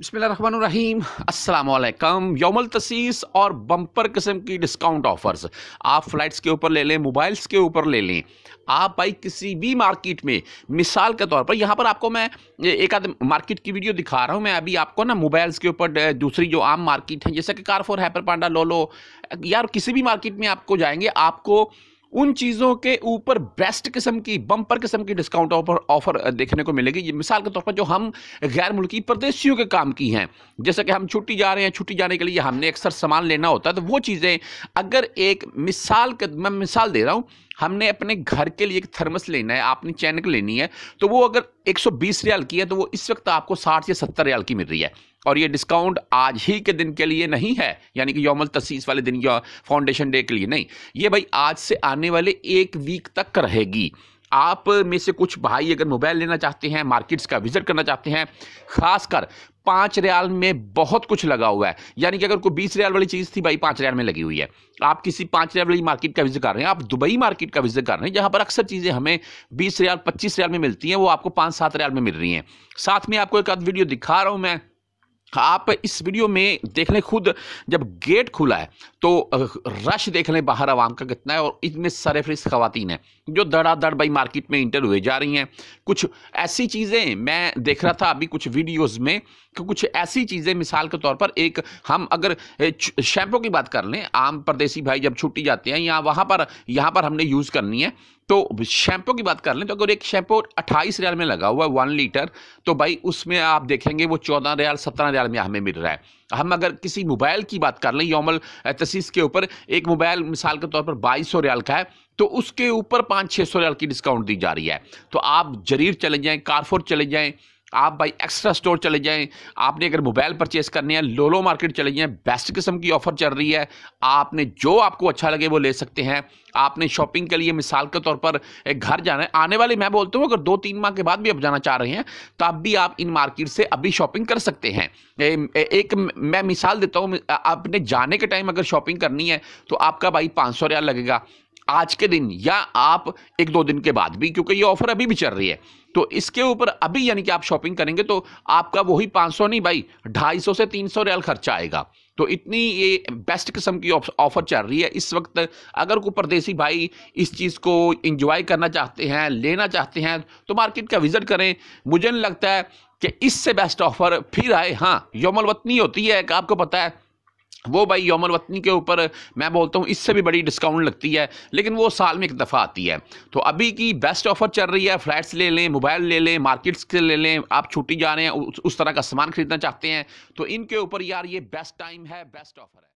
बिस्मिल्लाहिर्रहमानिर्रहीम, अस्सलामुअलैकुम। यौमुल तसीस और बम्पर किस्म की डिस्काउंट ऑफर्स आप फ्लाइट्स के ऊपर ले लें, मोबाइल्स के ऊपर ले लें, आप भाई किसी भी मार्केट में। मिसाल के तौर पर यहाँ पर आपको मैं एक आध मार्केट की वीडियो दिखा रहा हूँ। मैं अभी आपको ना मोबाइल्स के ऊपर दूसरी जो आम मार्केट है जैसे कि कारफोर, हाइपर पांडा, लोलो, यार किसी भी मार्केट में आपको जाएंगे, आपको उन चीज़ों के ऊपर बेस्ट किस्म की बम्पर किस्म की डिस्काउंट ऑफर देखने को मिलेगी। ये मिसाल के तौर पर जो हम गैर मुल्की परदेशियों के काम की हैं, जैसे कि हम छुट्टी जा रहे हैं, छुट्टी जाने के लिए हमने अक्सर सामान लेना होता है, तो वो चीज़ें अगर एक मैं मिसाल दे रहा हूँ, हमने अपने घर के लिए एक थर्मस लेना है, आपने चैनक लेनी है, तो वो अगर 120 रियाल की है तो वो इस वक्त आपको 60 या 70 रियाल की मिल रही है। और ये डिस्काउंट आज ही के दिन के लिए नहीं है, यानी कि यौमुल तसीस वाले दिन या फाउंडेशन डे के लिए नहीं, ये भाई आज से आने वाले एक वीक तक रहेगी। आप में से कुछ भाई अगर मोबाइल लेना चाहते हैं, मार्केट्स का विजिट करना चाहते हैं, खासकर 5 रियाल में बहुत कुछ लगा हुआ है, यानी कि अगर कोई 20 रियाल वाली चीज़ थी भाई 5 रियाल में लगी हुई है। आप किसी 5 रियाल वाली मार्केट का विजिट कर रहे हैं, आप दुबई मार्केट का विजिट कर रहे हैं, जहां पर अक्सर चीज़ें हमें 20 रियाल 25 रियाल में मिलती हैं, वो आपको 5-7 रियाल में मिल रही हैं। साथ में आपको एक आध वीडियो दिखा रहा हूँ मैं, आप इस वीडियो में देख लें खुद, जब गेट खुला है तो रश देख लें बाहर आवाम का कितना है, और इतने सारे फ्रिस ख़वातीन हैं जो धड़ाधड़ भाई मार्केट में इंटर हुए जा रही हैं। कुछ ऐसी चीज़ें मैं देख रहा था अभी कुछ वीडियोस में कि कुछ ऐसी चीज़ें, मिसाल के तौर पर एक हम अगर शैम्पू की बात कर लें, आम परदेसी भाई जब छुट्टी जाते हैं या यहाँ पर हमने यूज़ करनी है, तो शैम्पू की बात कर लें, तो अगर एक शैम्पू 28 रियाल में लगा हुआ है 1 लीटर, तो भाई उसमें आप देखेंगे वो 14 रियाल 17 रियाल में हमें मिल रहा है। हम अगर किसी मोबाइल की बात कर लें, यौमुल तसीस के ऊपर एक मोबाइल मिसाल के तौर पर 2200 रियाल का है, तो उसके ऊपर 500-600 रियाल की डिस्काउंट दी जा रही है। तो आप जरीर चले जाएँ, कारफोर चले जाएँ, आप भाई एक्स्ट्रा स्टोर चले जाएं, आपने अगर मोबाइल परचेस करने हैं लोलो मार्केट चले जाएं, बेस्ट किस्म की ऑफर चल रही है, आपने जो आपको अच्छा लगे वो ले सकते हैं। आपने शॉपिंग के लिए मिसाल के तौर पर घर जाना है, आने वाले मैं बोलता हूँ अगर 2-3 माह के बाद भी आप जाना चाह रहे हैं तब भी आप इन मार्केट से अभी शॉपिंग कर सकते हैं। एक मैं मिसाल देता हूँ, आपने जाने के टाइम अगर शॉपिंग करनी है तो आपका भाई 500 रियाल लगेगा आज के दिन, या आप 1-2 दिन के बाद भी, क्योंकि ये ऑफर अभी भी चल रही है, तो इसके ऊपर अभी यानी कि आप शॉपिंग करेंगे तो आपका वही 500 नहीं भाई 250 से 300 रियाल खर्चा आएगा। तो इतनी ये बेस्ट किस्म की ऑफर चल रही है इस वक्त। अगर कोई परदेसी भाई इस चीज़ को एंजॉय करना चाहते हैं, लेना चाहते हैं, तो मार्केट का विजिट करें। मुझे नहीं लगता है कि इससे बेस्ट ऑफर फिर आए। हाँ, यौमुल वतनी होती है, आपको पता है, वो भाई यौमुल वतनी के ऊपर मैं बोलता हूँ इससे भी बड़ी डिस्काउंट लगती है, लेकिन वो साल में एक दफ़ा आती है। तो अभी की बेस्ट ऑफर चल रही है, फ्लैट्स ले लें, मोबाइल ले लें, मार्केट्स के ले लें, आप छुट्टी जा रहे हैं, उस तरह का सामान खरीदना चाहते हैं, तो इनके ऊपर यार ये बेस्ट टाइम है, बेस्ट ऑफर है।